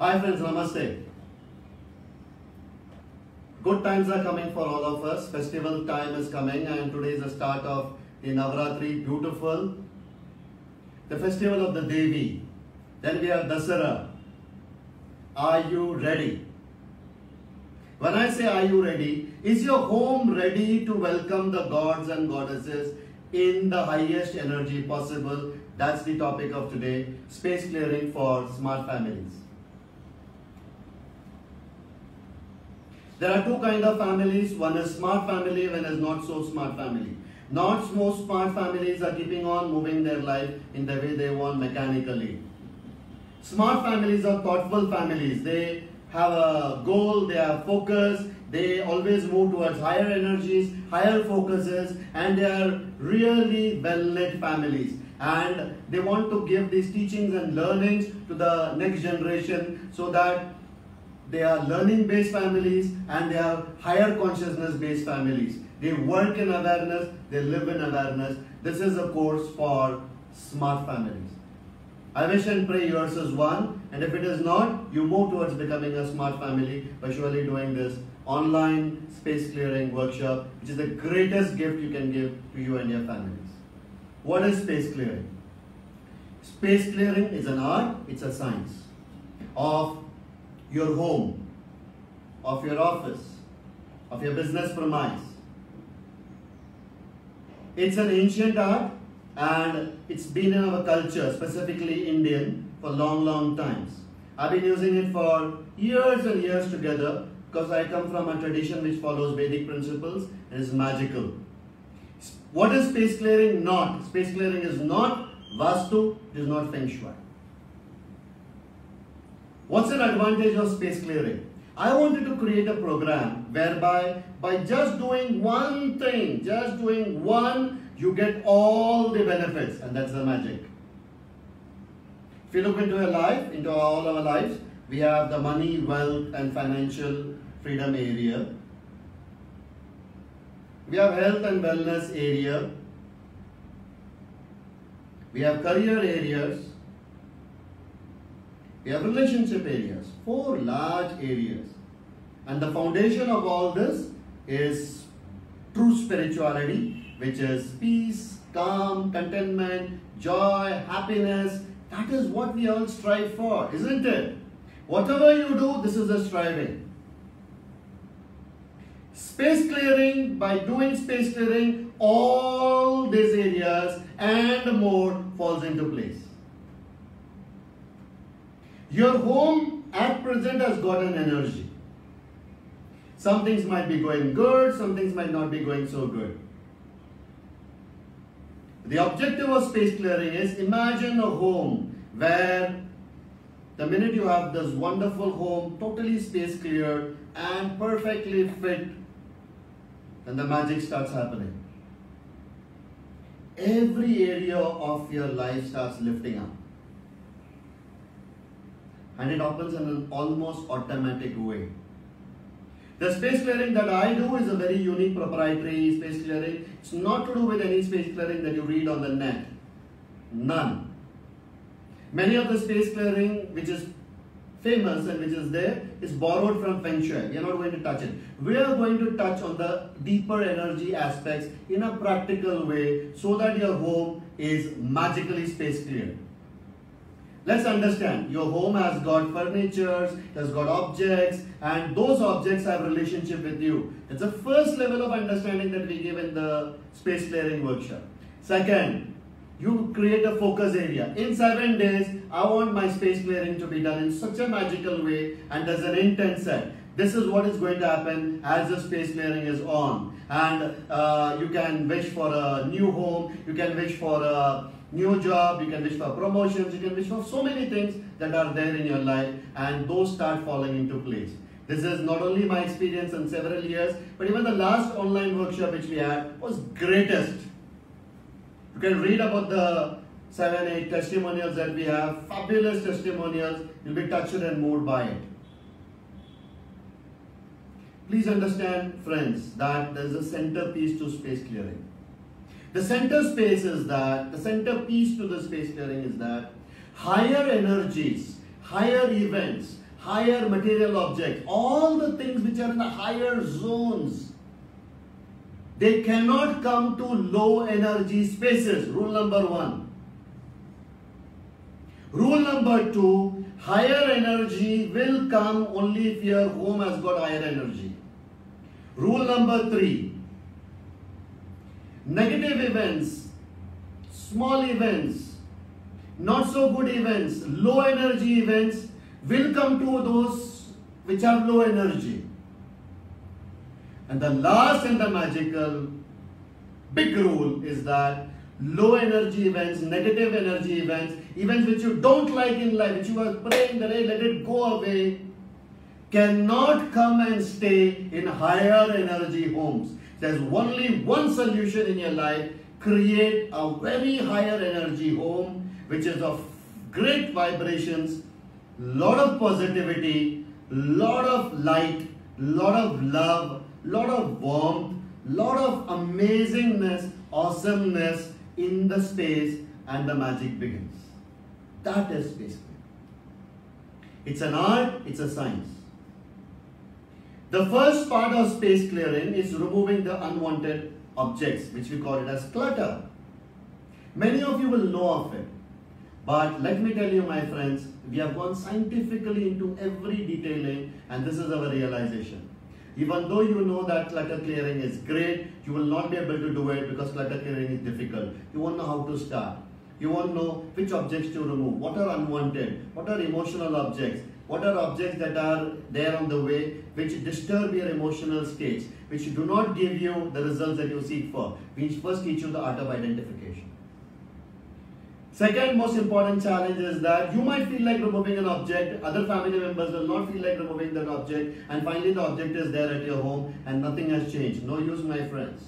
Hi friends, namaste. Good times are coming for all of us. Festival time is coming and today is the start of the Navratri, beautiful. The festival of the Devi. Then we have Dasara. Are you ready? When I say are you ready, is your home ready to welcome the gods and goddesses in the highest energy possible? That's the topic of today, space clearing for smart families. There are two kinds of families. One is smart family, one is not so smart family. Not so smart families are keeping on moving their life in the way they want mechanically. Smart families are thoughtful families. They have a goal, they have focus, they always move towards higher energies, higher focuses, and they are really well-led families. And they want to give these teachings and learnings to the next generation so that they are learning-based families and they are higher consciousness-based families. They work in awareness, they live in awareness. This is a course for smart families. I wish and pray yours is one, and if it is not, you move towards becoming a smart family by surely doing this online space clearing workshop, which is the greatest gift you can give to you and your families. What is space clearing? Space clearing is an art, it's a science of your home, of your office, of your business premise. It's an ancient art and it's been in our culture, specifically Indian, for long times. I've been using it for years and years together because I come from a tradition which follows Vedic principles and is magical. What is space clearing not? Space clearing is not Vastu, it is not Feng Shui. What's an advantage of space clearing? I wanted to create a program whereby by just doing one thing, you get all the benefits, and that's the magic. If you look into your life, into all our lives, we have the money, wealth and financial freedom area. We have health and wellness area. We have career areas. We have relationship areas, 4 large areas. And the foundation of all this is true spirituality, which is peace, calm, contentment, joy, happiness. That is what we all strive for, isn't it? Whatever you do, this is a striving. Space clearing, by doing space clearing, all these areas and more falls into place. Your home at present has got an energy. Some things might be going good, some things might not be going so good. The objective of space clearing is imagine a home where the minute you have this wonderful home, totally space cleared and perfectly fit, then the magic starts happening. Every area of your life starts lifting up. And it happens in an almost automatic way. The space clearing that I do is a very unique proprietary space clearing. It's not to do with any space clearing that you read on the net. None. Many of the space clearing which is famous and which is there is borrowed from Feng Shui. We are not going to touch it. We are going to touch on the deeper energy aspects in a practical way so that your home is magically space cleared. Let's understand, your home has got furniture, it has got objects, and those objects have a relationship with you. That's the first level of understanding that we give in the space clearing workshop. Second, you create a focus area. In 7 days, I want my space clearing to be done in such a magical way, and there's an intent set. This is what is going to happen as the space clearing is on. And you can wish for a new home, you can wish for a new job, you can wish for promotions, you can wish for so many things that are there in your life, and those start falling into place. This is not only my experience in several years, but even the last online workshop which we had was greatest. You can read about the 7-8 testimonials that we have, fabulous testimonials, you'll be touched and moved by it. Please understand, friends, that there's a centerpiece to space clearing. The centerpiece to the space clearing is that higher energies, higher events, higher material object, all the things which are in the higher zones, they cannot come to low energy spaces. Rule number one. Rule number two, higher energy will come only if your home has got higher energy. Rule number three, negative events, small events, not so good events, low energy events will come to those which have low energy. And the last and the magical big rule is that low energy events, negative energy events, events which you don't like in life, which you are praying that, hey, let it go away, cannot come and stay in higher energy homes. There's only one solution in your life. Create a very higher energy home, which is of great vibrations, lot of positivity, lot of light, lot of love, lot of warmth, lot of amazingness, awesomeness in the space, and the magic begins. That is space clearing. It's an art, it's a science. The first part of space clearing is removing the unwanted objects, which we call it as clutter. Many of you will know of it, but let me tell you, my friends, we have gone scientifically into every detailing, and this is our realization. Even though you know that clutter clearing is great, you will not be able to do it because clutter clearing is difficult. You won't know how to start. You won't know which objects to remove, what are unwanted, what are emotional objects, what are objects that are there on the way, which disturb your emotional states, which do not give you the results that you seek for. We first teach you the art of identification. Second most important challenge is that you might feel like removing an object, other family members will not feel like removing that object, and finally the object is there at your home and nothing has changed. No use, my friends.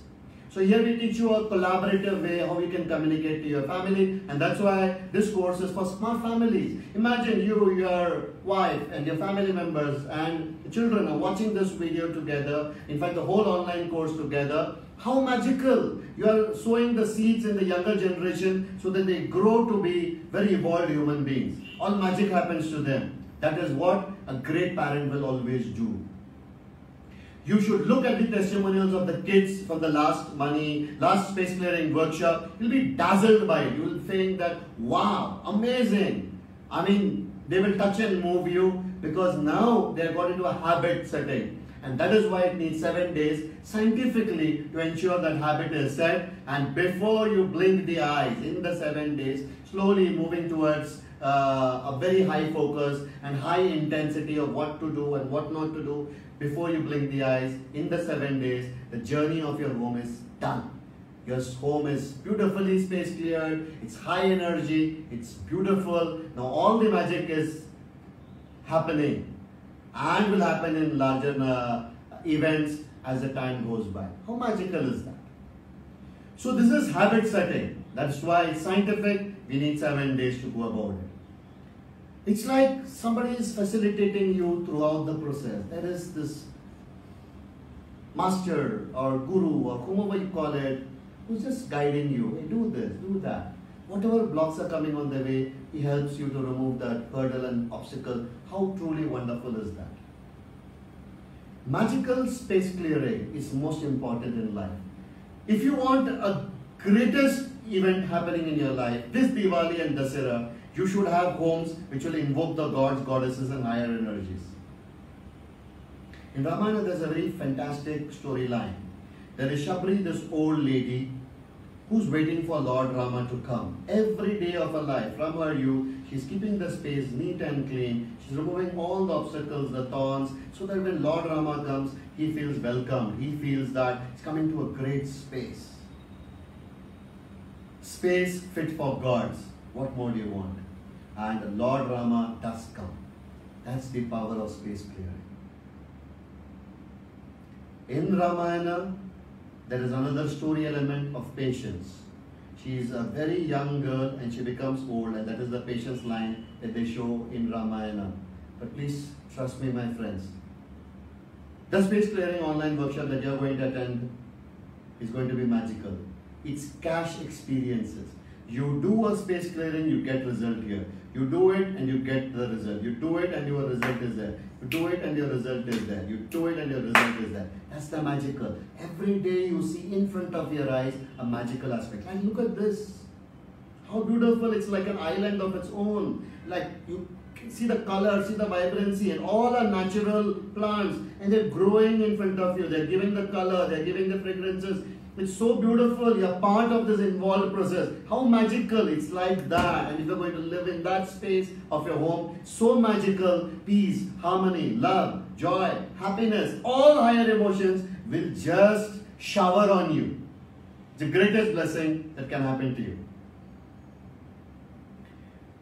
So here we teach you a collaborative way how you can communicate to your family, and that's why this course is for smart families. Imagine you, your wife and your family members and the children are watching this video together, in fact the whole online course together. How magical! You are sowing the seeds in the younger generation so that they grow to be very evolved human beings. All magic happens to them. That is what a great parent will always do. You should look at the testimonials of the kids from the last space clearing workshop. You'll be dazzled by it. You'll think that, wow, amazing. I mean, they will touch and move you because now they have got into a habit setting. And that is why it needs 7 days scientifically to ensure that habit is set, and before you blink the eyes in the 7 days, slowly moving towards a very high focus and high intensity of what to do and what not to do. Before you blink the eyes in the 7 days, the journey of your home is done. Your home is beautifully space cleared, it's high energy, it's beautiful. Now all the magic is happening and will happen in larger events as the time goes by. How magical is that? So this is habit setting. That's why it's scientific. We need 7 days to go about it. It's like somebody is facilitating you throughout the process. There is this master or guru or whomever you call it, who's just guiding you. Hey, do this, do that. Whatever blocks are coming on the way, he helps you to remove that hurdle and obstacle. How truly wonderful is that? Magical space clearing is most important in life. If you want a greatest event happening in your life, this Diwali and Dasara, you should have homes which will invoke the gods, goddesses and higher energies. In Ramayana, there's a very fantastic storyline. There is Shabri, this old lady, who's waiting for Lord Rama to come. Every day of her life, from her youth, she's keeping the space neat and clean. She's removing all the obstacles, the thorns, so that when Lord Rama comes, he feels welcomed. He feels that he's coming to a great space. Space fit for gods. What more do you want? And Lord Rama does come. That's the power of space clearing. In Ramayana, there is another story element of patience. She is a very young girl and she becomes old, and that is the patience line that they show in Ramayana. But please trust me, my friends. The space clearing online workshop that you are going to attend is going to be magical. It's cash experiences. You do a space clearing, you get result here. You do it and you get the result. You do it and your result is there. You do it and your result is there. You do it and your result is there. That's the magical. Every day you see in front of your eyes a magical aspect. And look at this. How beautiful. It's like an island of its own. Like you see the color, see the vibrancy, and all are natural plants. And they're growing in front of you. They're giving the color. They're giving the fragrances. It's so beautiful. You're part of this involved process. How magical. It's like that. And if you're going to live in that space of your home, so magical, peace, harmony, love, joy, happiness, all higher emotions will just shower on you. It's the greatest blessing that can happen to you.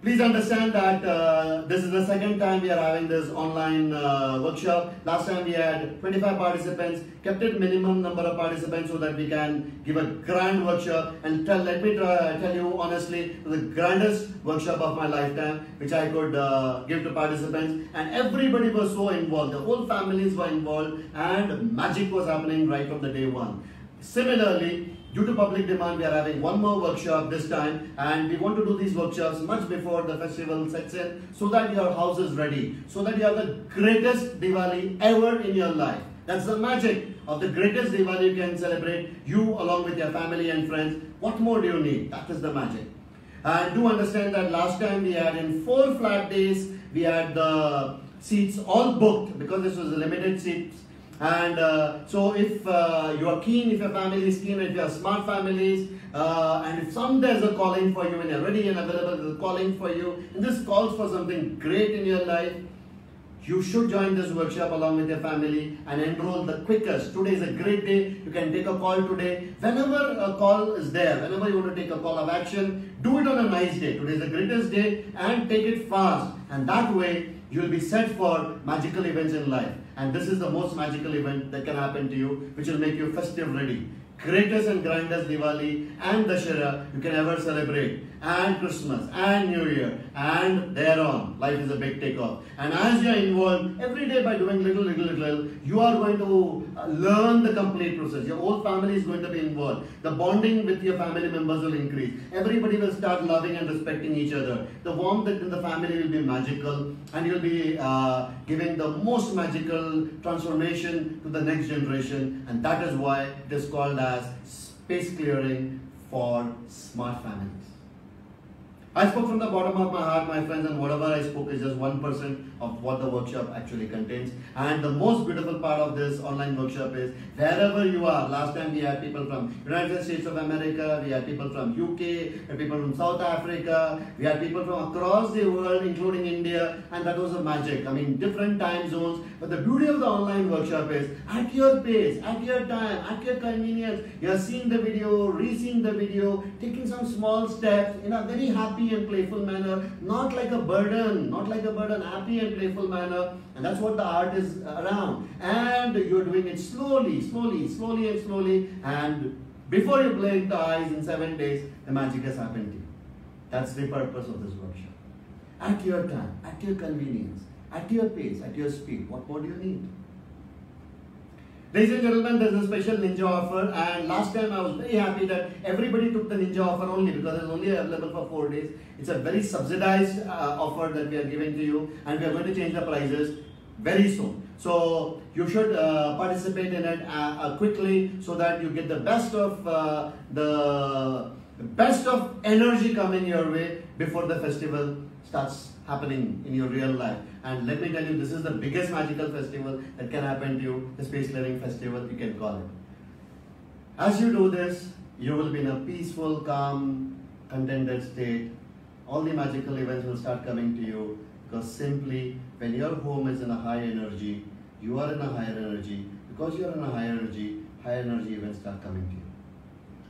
Please understand that this is the second time we are having this online workshop. Last time we had 25 participants, kept it minimum number of participants so that we can give a grand workshop. And let me tell you honestly, the grandest workshop of my lifetime, which I could give to participants. And everybody was so involved, the whole families were involved, and magic was happening right from the day one. Similarly, due to public demand, we are having one more workshop this time, and we want to do these workshops much before the festival sets in so that your house is ready, so that you have the greatest Diwali ever in your life. That's the magic of the greatest Diwali you can celebrate, you along with your family and friends. What more do you need? That is the magic. And do understand that last time we had in 4 flat days, we had the seats all booked because this was a limited seats. And so if you are keen, if your family is keen, if you are smart families, and if some there's a calling for you and you're ready and available, there's a calling for you, and this calls for something great in your life, you should join this workshop along with your family and enroll the quickest. Today is a great day. You can take a call today. Whenever a call is there, whenever you want to take a call of action, do it on a nice day. Today is the greatest day and take it fast. And that way, you'll be set for magical events in life. And this is the most magical event that can happen to you, which will make you festive ready. Greatest and grandest Diwali and Dasara you can ever celebrate. And Christmas and New Year and thereon. Life is a big takeoff. And as you are involved every day by doing little, you are going to learn the complete process. Your whole family is going to be involved. The bonding with your family members will increase. Everybody will start loving and respecting each other. The warmth in the family will be magical, and you'll be giving the most magical transformation to the next generation. And that is why it is called as space clearing for smart families. I spoke from the bottom of my heart, my friends, and whatever I spoke is just 1% of what the workshop actually contains. And the most beautiful part of this online workshop is wherever you are. Last time we had people from United States of America, we had people from UK, we had people from South Africa, we had people from across the world, including India, and that was a magic. I mean, different time zones. But the beauty of the online workshop is at your pace, at your time, at your convenience. You are seeing the video, re-seeing the video, taking some small steps in a very happy and playful manner, not like a burden, happy and playful manner, and that's what the art is around. And you're doing it slowly, and before you blink the eyes in 7 days, the magic has happened to you. That's the purpose of this workshop. At your time, at your convenience, at your pace, at your speed. What more do you need? Ladies and gentlemen, there's a special ninja offer, and last time I was very happy that everybody took the ninja offer only because it's only available for 4 days. It's a very subsidized offer that we are giving to you, and we are going to change the prices very soon. So you should participate in it quickly so that you get the best of energy coming your way before the festival starts happening in your real life. And let me tell you, this is the biggest magical festival that can happen to you, the space clearing festival, you can call it. As you do this, you will be in a peaceful, calm, contented state. All the magical events will start coming to you, because simply when your home is in a high energy, you are in a higher energy. Because you are in a higher energy events start coming to you.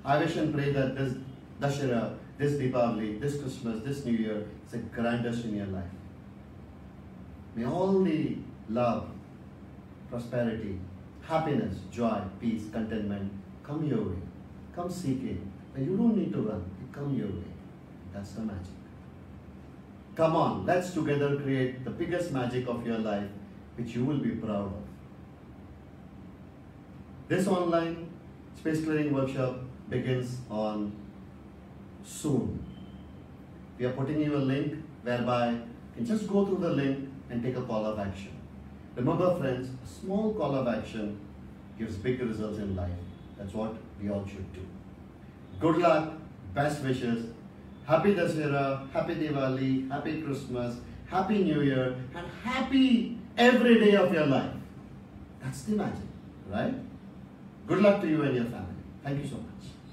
I wish and pray that this Dasara, this Deepavali, this Christmas, this New Year is the grandest in your life. May all the love, prosperity, happiness, joy, peace, contentment come your way. Come seek it. You don't need to run. It comes your way. That's the magic. Come on, let's together create the biggest magic of your life, which you will be proud of. This online space clearing workshop begins on soon. We are putting you a link whereby you can just go through the link and take a call of action. Remember friends, a small call of action gives big results in life. That's what we all should do. Good luck, best wishes, Happy Dasara, Happy Diwali, Happy Christmas, Happy New Year, and happy every day of your life. That's the magic, right? Good luck to you and your family. Thank you so much.